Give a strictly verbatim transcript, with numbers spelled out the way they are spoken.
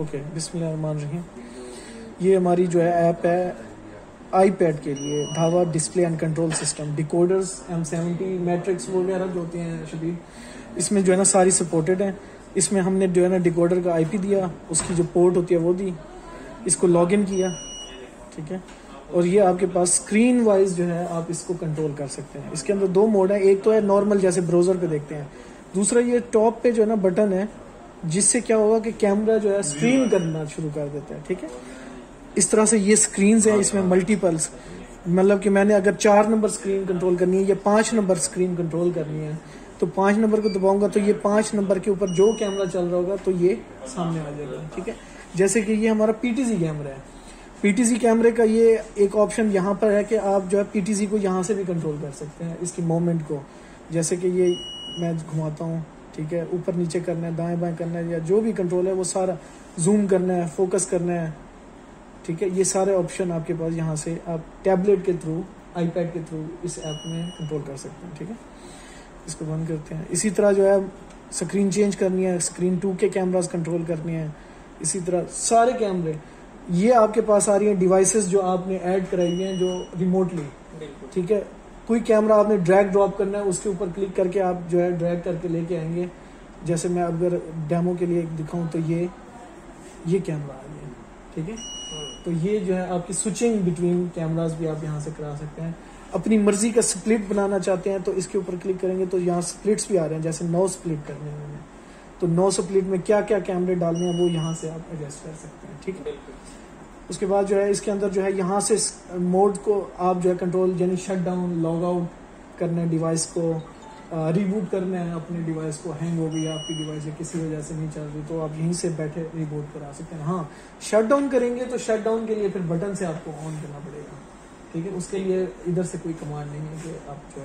Okay, बिस्मिल्लाहिर्रहमानिर्रहीम। ये हमारी जो है ऐप है आईपैड के लिए, धावा display and control system, decoders M seventy matrix वगैरह जो होते हैं शदीद, इसमें जो है ना सारी सपोर्टेड हैं। इसमें हमने जो है ना डिकोडर का आईपी दिया, उसकी जो पोर्ट होती है वो दी, इसको लॉगिन किया, ठीक है। और ये आपके पास स्क्रीन वाइज जो है आप इसको कंट्रोल कर सकते हैं। इसके अंदर दो मोड है, एक तो है नॉर्मल जैसे ब्राउज़र पे देखते हैं, दूसरा ये टॉप पे जो है ना बटन है जिससे क्या होगा कि कैमरा जो है स्ट्रीम करना शुरू कर देता है, ठीक है। इस तरह से ये स्क्रीन्स हैं, इसमें मल्टीपल्स, मतलब कि मैंने अगर चार नंबर स्क्रीन कंट्रोल करनी है या पाँच नंबर स्क्रीन कंट्रोल करनी है तो पाँच नंबर को दबाऊंगा तो ये पाँच नंबर के ऊपर जो कैमरा चल रहा होगा तो ये सामने आ जाएगा, ठीक है। जैसे कि ये हमारा पीटीसी कैमरा है, पीटीसी कैमरे का ये एक ऑप्शन यहाँ पर है कि आप जो है पीटीसी को यहाँ से भी कंट्रोल कर सकते हैं, इसकी मोमेंट को। जैसे कि ये मैं घुमाता हूँ, ठीक है, ऊपर नीचे करना है, दाएँ बाएँ करना है, या जो भी कंट्रोल है वो सारा, जूम करना है, फोकस करना है, ठीक है। ये सारे ऑप्शन आपके पास यहाँ से आप टैबलेट के थ्रू, आईपैड के थ्रू इस ऐप में कंट्रोल कर सकते हैं, ठीक है। इसको बंद करते हैं। इसी तरह जो है स्क्रीन चेंज करनी है, स्क्रीन टू के कैमरास कंट्रोल करनी है, इसी तरह सारे कैमरे ये आपके पास आ रही हैं, डिवाइसेस जो आपने ऐड कराई हैं जो रिमोटली, ठीक है। कोई कैमरा आपने ड्रैग ड्रॉप करना है, उसके ऊपर क्लिक करके आप जो है ड्रैग करके लेके आएंगे। जैसे मैं अगर डेमो के लिए दिखाऊं तो ये ये कैमरा आ गया, ठीक है। तो ये जो है आपकी स्विचिंग बिटवीन कैमरास भी आप यहाँ से करा सकते हैं। अपनी मर्जी का स्प्लिट बनाना चाहते हैं तो इसके ऊपर क्लिक करेंगे तो यहाँ स्प्लिट्स भी आ रहे हैं, जैसे नौ स्प्लिट करने हैं तो नौ स्प्लिट में क्या क्या कैमरे डालने हैं वो यहाँ से आप एडजस्ट कर सकते हैं, ठीक है। उसके बाद जो है इसके अंदर जो है यहाँ से मोड को आप जो है कंट्रोल, यानी शट डाउन, लॉग आउट करना है डिवाइस को, रिबूट करना है अपने डिवाइस को, हैंग हो गई आपकी डिवाइस या किसी वजह से नहीं चल रही तो आप यहीं से बैठे रिबूट करा सकते हैं। हाँ, शट डाउन करेंगे तो शट डाउन के लिए फिर बटन से आपको ऑन करना पड़ेगा, ठीक है। उसके लिए इधर से कोई कमांड नहीं है कि आप जो